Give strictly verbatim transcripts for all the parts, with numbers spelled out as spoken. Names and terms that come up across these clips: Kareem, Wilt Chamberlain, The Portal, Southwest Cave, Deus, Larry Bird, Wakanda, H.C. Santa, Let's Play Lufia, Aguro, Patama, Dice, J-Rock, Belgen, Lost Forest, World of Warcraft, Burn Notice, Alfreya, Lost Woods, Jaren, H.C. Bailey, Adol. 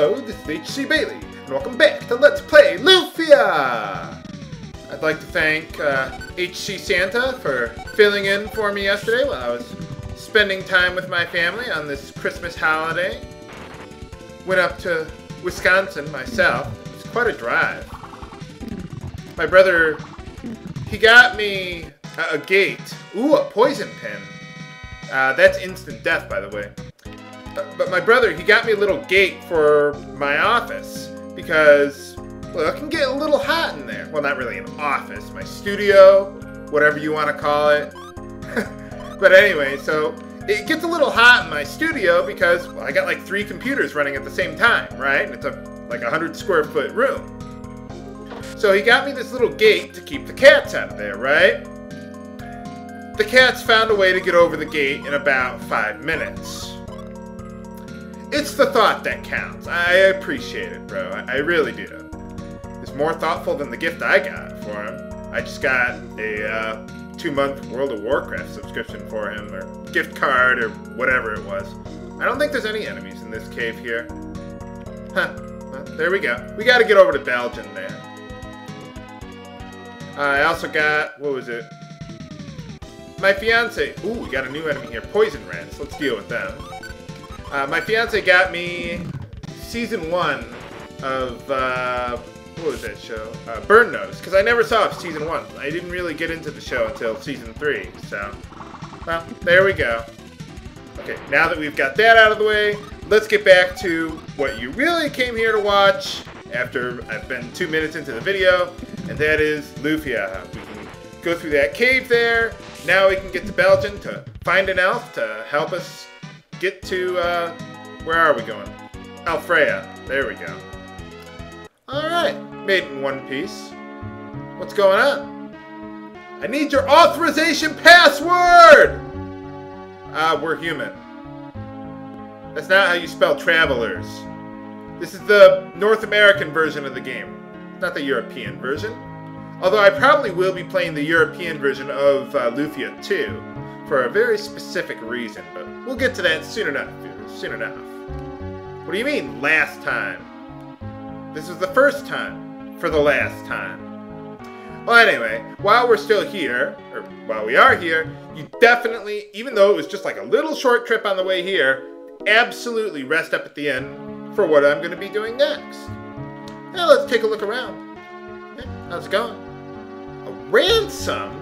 Hello, this is H C Bailey, and welcome back to Let's Play Lufia! I'd like to thank uh, H C Santa for filling in for me yesterday while I was spending time with my family on this Christmas holiday. Went up to Wisconsin myself. It was quite a drive. My brother, he got me a, a gate. Ooh, a poison pen. Uh, that's instant death, by the way. But my brother, he got me a little gate for my office because, well, it can get a little hot in there. Well, not really an office, my studio, whatever you want to call it. But anyway, so it gets a little hot in my studio because, well, I got like three computers running at the same time, right? And it's a, like a hundred square foot room. So he got me this little gate to keep the cats out of there, right? The cats found a way to get over the gate in about five minutes. It's the thought that counts. I appreciate it, bro. I really do. It's more thoughtful than the gift I got for him. I just got a uh, two-month World of Warcraft subscription for him, or gift card, or whatever it was. I don't think there's any enemies in this cave here. Huh. Well, there we go. We gotta get over to Belgen, man. I also got... what was it? My fiance. Ooh, we got a new enemy here. Poison rats. Let's deal with them. Uh, my fiance got me season one of, uh, what was that show? Uh, Burn Notice, because I never saw season one. I didn't really get into the show until season three, so, well, there we go. Okay, now that we've got that out of the way, let's get back to what you really came here to watch after I've been two minutes into the video, and that is Lufia. We can go through that cave there. Now we can get to Belgen to find an elf to help us get to, uh, where are we going? Alfreya. There we go. Alright. Made in one piece. What's going on? I need your authorization password! Ah, uh, we're human. That's not how you spell travelers. This is the North American version of the game. Not the European version. Although I probably will be playing the European version of uh, Lufia two. For a very specific reason, but we'll get to that soon enough, soon enough. What do you mean, last time? This was the first time, for the last time. Well, anyway, while we're still here, or while we are here, you definitely, even though it was just like a little short trip on the way here, absolutely rest up at the inn for what I'm going to be doing next. Now let's take a look around. Hey, how's it going? A ransom?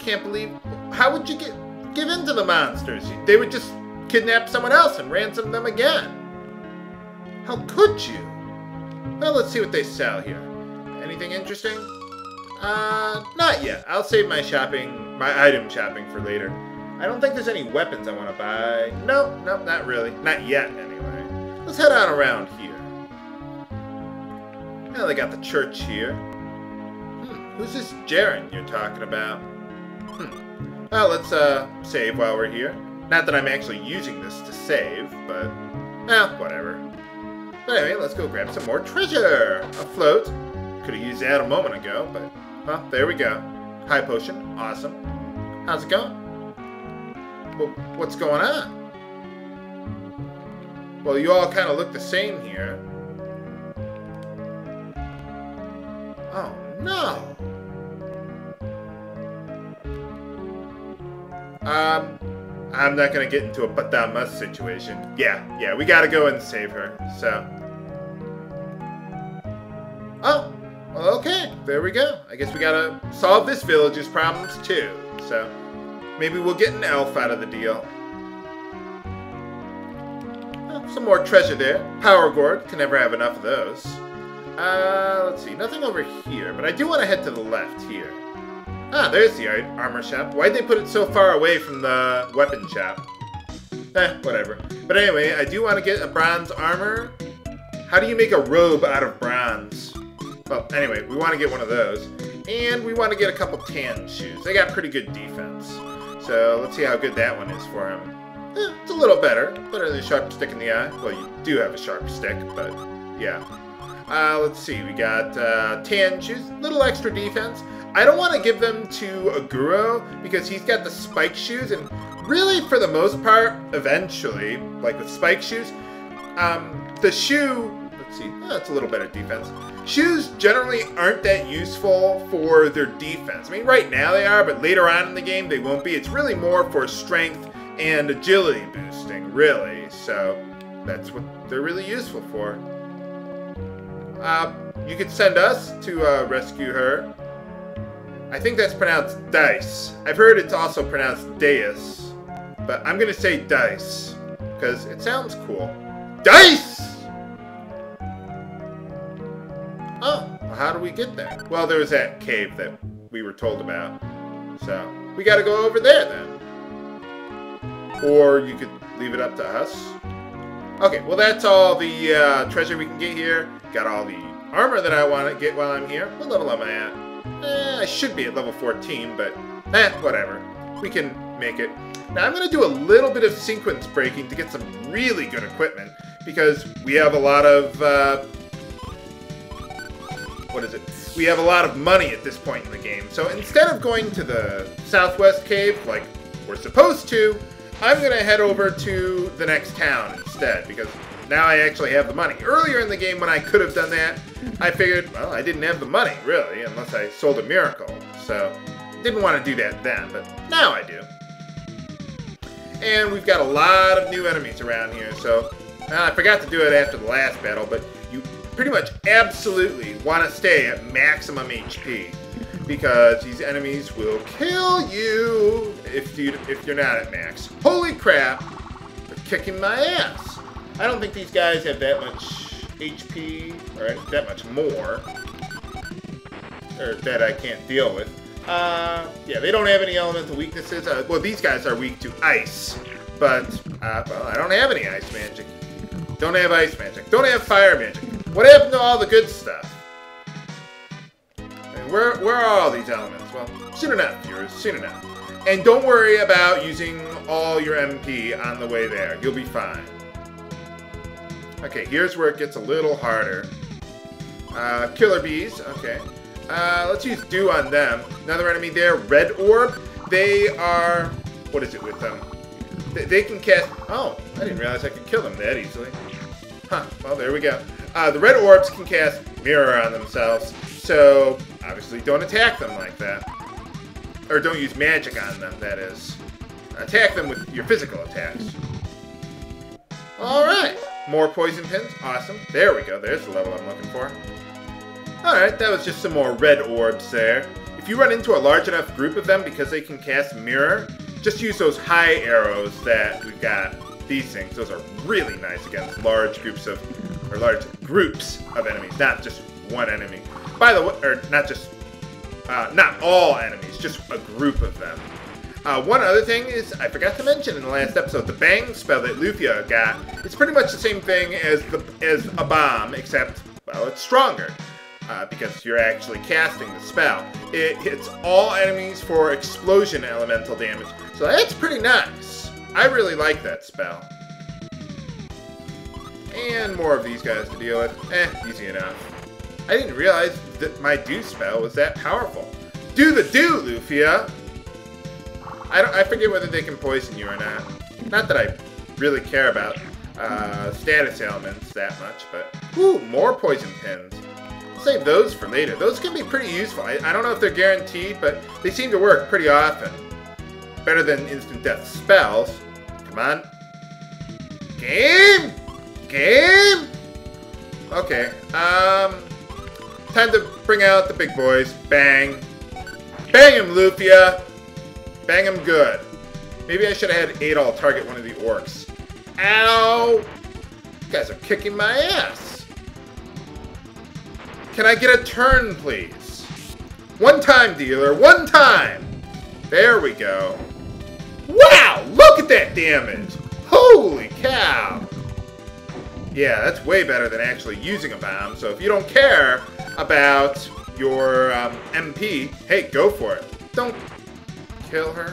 Can't believe, how would you get give in to the monsters? They would just kidnap someone else and ransom them again. How could you? Well, let's see what they sell here. Anything interesting? Uh, not yet. I'll save my shopping, my item shopping for later. I don't think there's any weapons I want to buy. No, no, not really. Not yet, anyway. Let's head on around here. Now they got the church here. Hmm, who's this Jaren you're talking about? Hmm. Well, let's uh, save while we're here. Not that I'm actually using this to save, but... well, whatever. But anyway, let's go grab some more treasure! A float. Could have used that a moment ago, but... well, there we go. High potion. Awesome. How's it going? Well, what's going on? Well, you all kind of look the same here. Oh, no! Um, I'm not going to get into a Patama situation. Yeah, yeah, we got to go and save her, so. Oh, well, okay, there we go. I guess we got to solve this village's problems too, so. Maybe we'll get an elf out of the deal. Oh, some more treasure there. Power gourd, can never have enough of those. Uh, let's see, nothing over here, but I do want to head to the left here. Ah, there's the armor shop. Why'd they put it so far away from the weapon shop? Eh, whatever. But anyway, I do want to get a bronze armor. How do you make a robe out of bronze? Well, anyway, we want to get one of those. And we want to get a couple tan shoes. They got pretty good defense. So let's see how good that one is for him. Eh, it's a little better. Better than a sharp stick in the eye. Well, you do have a sharp stick, but yeah. Uh, let's see, we got uh, tan shoes. Little extra defense. I don't want to give them to Aguro because he's got the spike shoes, and really, for the most part, eventually, like with spike shoes, Um, the shoe... Let's see. Oh, that's a little better defense. Shoes generally aren't that useful for their defense. I mean, right now they are, but later on in the game they won't be. It's really more for strength and agility boosting, really. So that's what they're really useful for. Uh, you could send us to uh, rescue her. I think that's pronounced Dice. I've heard it's also pronounced Deus, but I'm going to say Dice because it sounds cool. Dice! Oh, well, how do we get there? Well, there was that cave that we were told about. So, we gotta go over there then. Or you could leave it up to us. Okay, well that's all the uh, treasure we can get here. Got all the armor that I want to get while I'm here. What level am I at? Eh, I should be at level fourteen, but eh, whatever. We can make it. Now I'm gonna do a little bit of sequence breaking to get some really good equipment. Because we have a lot of... Uh, What is it? We have a lot of money at this point in the game. So instead of going to the Southwest Cave, like we're supposed to, I'm going to head over to the next town instead, because now I actually have the money. Earlier in the game when I could have done that, I figured, well, I didn't have the money, really, unless I sold a miracle. So didn't want to do that then, but now I do. And we've got a lot of new enemies around here, so uh, I forgot to do it after the last battle, but you... pretty much absolutely want to stay at maximum H P because these enemies will kill you if, you if you're not at max. Holy crap, they're kicking my ass. I don't think these guys have that much H P or that much more or that I can't deal with. Uh, yeah, they don't have any elemental weaknesses. Uh, well, these guys are weak to ice, but uh, well, I don't have any ice magic. Don't have ice magic. Don't have fire magic. What happened to all the good stuff? And where, where are all these elements? Well, soon enough, viewers, soon enough. And don't worry about using all your M P on the way there. You'll be fine. Okay, here's where it gets a little harder. Uh, killer bees, okay. Uh, let's use dew on them. Another enemy there, red orb. They are... What is it with them? They, they can cast... Oh, I didn't realize I could kill them that easily. Huh, well, there we go. Uh, the red orbs can cast mirror on themselves, so obviously don't attack them like that. Or don't use magic on them, that is. Attack them with your physical attacks. Alright! More poison pins, awesome. There we go, there's the level I'm looking for. Alright, that was just some more red orbs there. If you run into a large enough group of them because they can cast mirror, just use those high arrows that we've got. These things, those are really nice against large groups of... Or large groups of enemies, not just one enemy. By the way, or not just, uh, not all enemies, just a group of them. Uh, one other thing is, I forgot to mention in the last episode, the bang spell that Lufia got, it's pretty much the same thing as the as a bomb, except, well, it's stronger. Uh, because you're actually casting the spell. It hits all enemies for explosion elemental damage, so that's pretty nice. I really like that spell. And more of these guys to deal with. Eh, easy enough. I didn't realize that my do spell was that powerful. Do the do, Lufia! I, don't, I forget whether they can poison you or not. Not that I really care about uh, status ailments that much, but... Ooh, more poison pins. I'll save those for later. Those can be pretty useful. I, I don't know if they're guaranteed, but they seem to work pretty often. Better than instant death spells. Come on. Game! Game? Okay, um, time to bring out the big boys. Bang. Bang him, Lufia. Bang him good. Maybe I should have had Adol target one of the orcs. Ow! You guys are kicking my ass. Can I get a turn, please? One time, dealer. One time. There we go. Wow! Look at that damage. Holy cow. Yeah, that's way better than actually using a bomb, so if you don't care about your um, M P, hey, go for it. Don't kill her.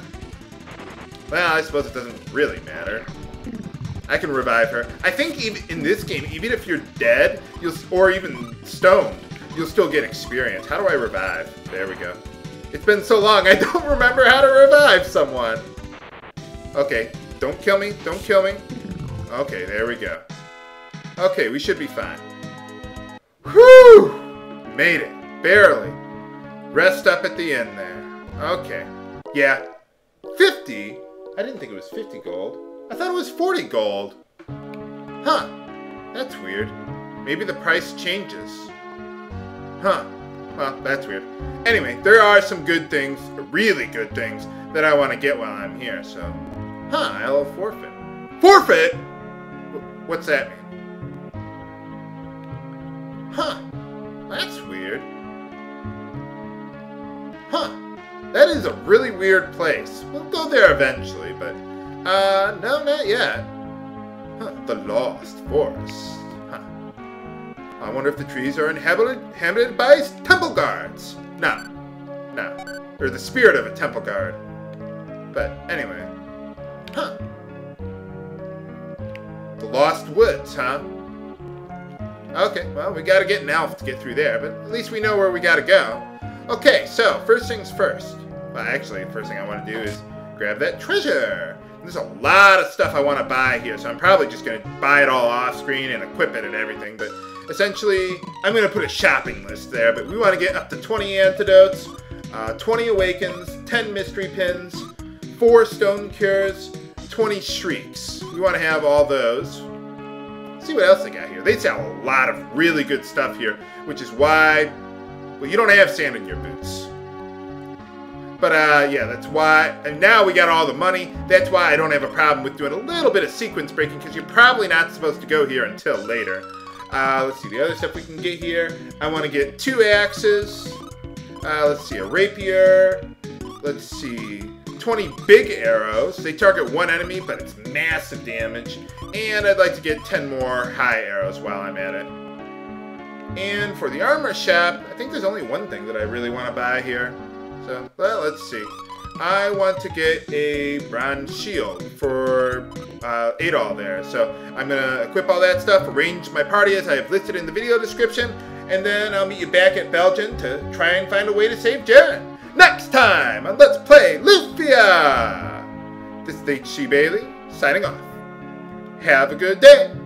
Well, I suppose it doesn't really matter. I can revive her. I think even in this game, even if you're dead, you'll, or even stoned, you'll still get experience. How do I revive? There we go. It's been so long, I don't remember how to revive someone. Okay, don't kill me, don't kill me. Okay, there we go. Okay, we should be fine. Whew! Made it. Barely. Rest up at the end there. Okay. Yeah. fifty? I didn't think it was fifty gold. I thought it was forty gold. Huh. That's weird. Maybe the price changes. Huh. Well, that's weird. Anyway, there are some good things, really good things, that I want to get while I'm here, so... Huh, I'll forfeit. Forfeit?! What's that mean? Huh. That's weird. Huh. That is a really weird place. We'll go there eventually, but... Uh, no, not yet. Huh, the Lost Forest. Huh. I wonder if the trees are inhabited by temple guards. No. No. Or the spirit of a temple guard. But, anyway. Huh. The Lost Woods, huh? Okay, well, we gotta get an elf to get through there, but at least we know where we gotta go. Okay, so, first things first. Well, actually, the first thing I want to do is grab that treasure. There's a lot of stuff I want to buy here, so I'm probably just going to buy it all off-screen and equip it and everything, but essentially, I'm going to put a shopping list there, but we want to get up to twenty antidotes, uh, twenty awakens, ten mystery pins, four stone cures, twenty shrieks. We want to have all those. Let's see what else they got here. They sell a lot of really good stuff here, which is why, well, you don't have sand in your boots. But, uh, yeah, that's why, and now we got all the money, that's why I don't have a problem with doing a little bit of sequence breaking, because you're probably not supposed to go here until later. Uh, let's see, the other stuff we can get here. I want to get two axes. Uh, let's see, a rapier. Let's see, twenty big arrows. They target one enemy, but it's massive damage. And I'd like to get ten more high arrows while I'm at it. And for the armor shop, I think there's only one thing that I really want to buy here. So, well, let's see. I want to get a bronze shield for uh, Adol there. So I'm going to equip all that stuff, arrange my party as I have listed in the video description, and then I'll meet you back at Belgen to try and find a way to save Jaren. Next time on Let's Play Lufia! This is H C Bailey, signing off. Have a good day!